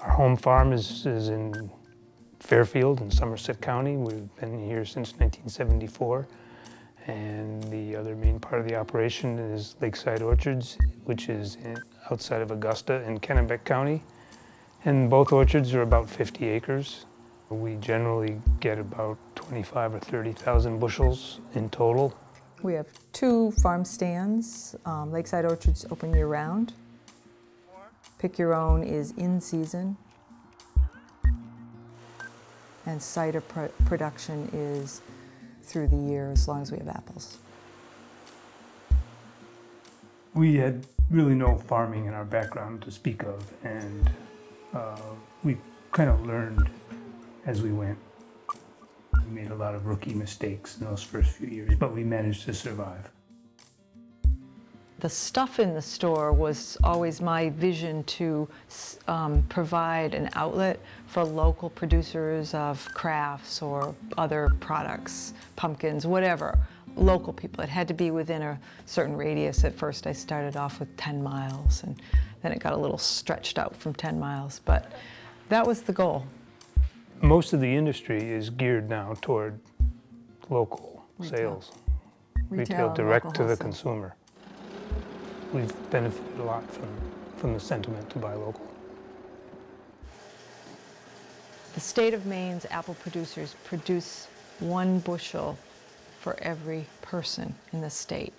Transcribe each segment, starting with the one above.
Our home farm is in Fairfield in Somerset County. We've been here since 1974. And the other main part of the operation is Lakeside Orchards, which is outside of Augusta in Kennebec County. And both orchards are about 50 acres. We generally get about 25 or 30,000 bushels in total. We have two farm stands. Lakeside Orchards open year-round. Pick Your Own is in season. And cider production is through the year, as long as we have apples. We had really no farming in our background to speak of, and we kind of learned as we went. We made a lot of rookie mistakes in those first few years, but we managed to survive. The stuff in the store was always my vision to provide an outlet for local producers of crafts or other products, pumpkins, whatever, local people. It had to be within a certain radius. At first I started off with 10 miles, and then it got a little stretched out from 10 miles, but that was the goal. Most of the industry is geared now toward local sales, retail direct to the consumer. We've benefited a lot from the sentiment to buy local. The state of Maine's apple producers produce one bushel for every person in the state.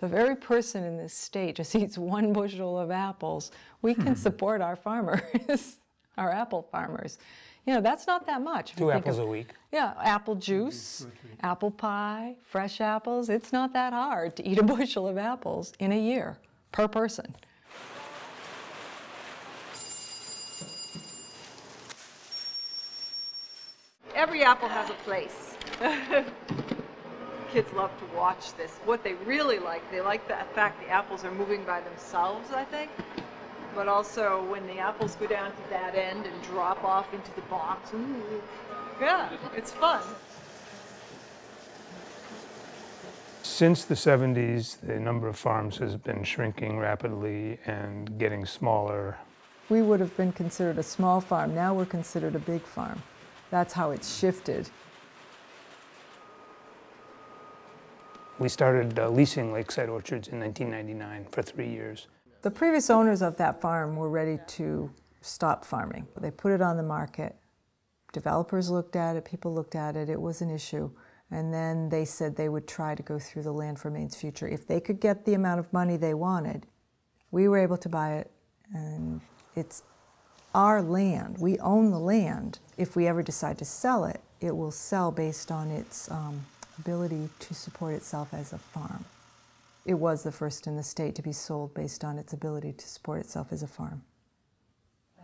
So if every person in this state just eats one bushel of apples, we can support our farmers, our apple farmers. You know, that's not that much. Two apples a week. Yeah, apple juice, apple pie, fresh apples. It's not that hard to eat a bushel of apples in a year per person. Every apple has a place. Kids love to watch this. What they like the fact the apples are moving by themselves, I think. But also when the apples go down to that end and drop off into the box, ooh, yeah, it's fun. Since the 70s, the number of farms has been shrinking rapidly and getting smaller. We would have been considered a small farm. Now we're considered a big farm. That's how it's shifted. We started leasing Lakeside Orchards in 1999 for 3 years. The previous owners of that farm were ready to stop farming. They put it on the market. Developers looked at it, people looked at it, it was an issue. And then they said they would try to go through the Land for Maine's Future. If they could get the amount of money they wanted, we were able to buy it, and it's our land. We own the land. If we ever decide to sell it, it will sell based on its ability to support itself as a farm. It was the first in the state to be sold based on its ability to support itself as a farm.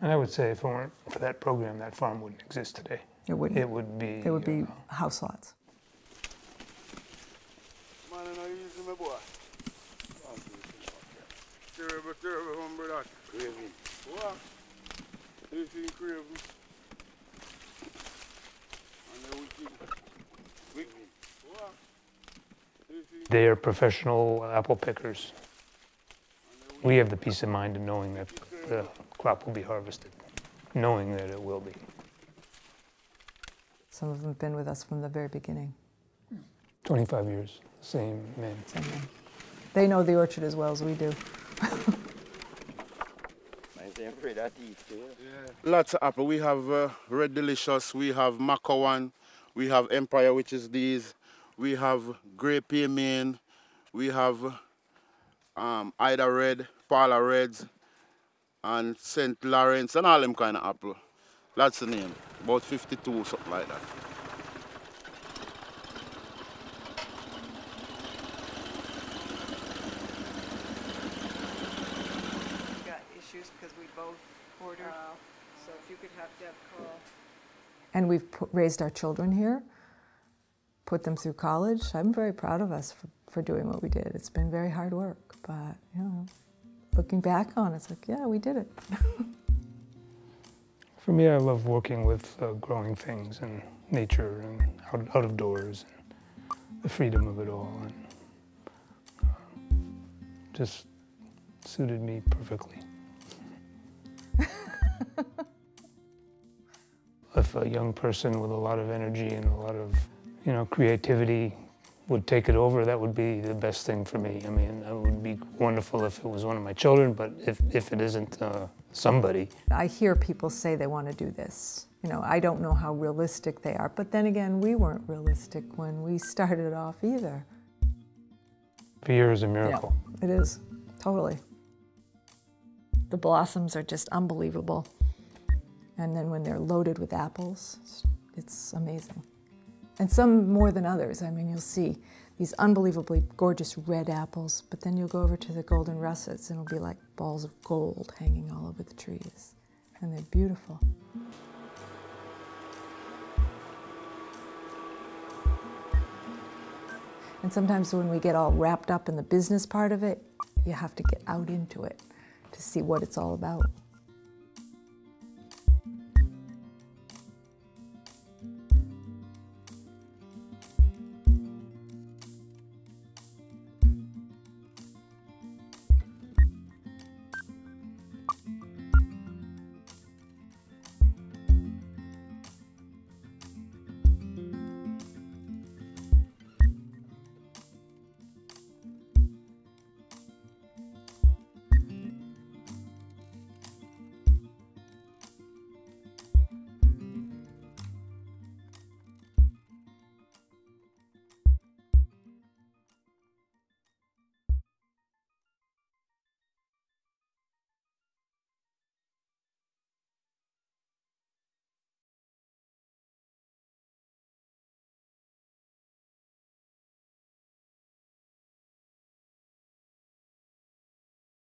And I would say if it weren't for that program, that farm wouldn't exist today. It wouldn't. It would be... It would be house lots. They are professional apple pickers. We have the peace of mind of knowing that the crop will be harvested, knowing that it will be. Some of them have been with us from the very beginning. 25 years, same man. Same man. They know the orchard as well as we do. Lots of apple. We have Red Delicious, we have Macoun, we have Empire, which is these. We have Grey Payman, we have Ida Red, Paula Reds, and St. Lawrence, and all them kind of apple. That's the name, about 52, something like that. We got issues because we both ordered, so if you could have Deb call. And we've raised our children here. Put them through college. I'm very proud of us for doing what we did. It's been very hard work, but you know, looking back on it, it's like, yeah, we did it. For me, I love working with growing things and nature and out of doors and the freedom of it all, and just suited me perfectly. If a young person with a lot of energy and a lot of, creativity would take it over, that would be the best thing for me. I mean, it would be wonderful if it was one of my children, but if it isn't, somebody. I hear people say they want to do this. I don't know how realistic they are, but then again, we weren't realistic when we started off either. A year is a miracle. Yeah, it is, totally. The blossoms are just unbelievable. And then when they're loaded with apples, it's amazing. And some more than others. I mean, you'll see these unbelievably gorgeous red apples, but then you'll go over to the golden russets and it'll be like balls of gold hanging all over the trees. And they're beautiful. And sometimes when we get all wrapped up in the business part of it, you have to get out into it to see what it's all about.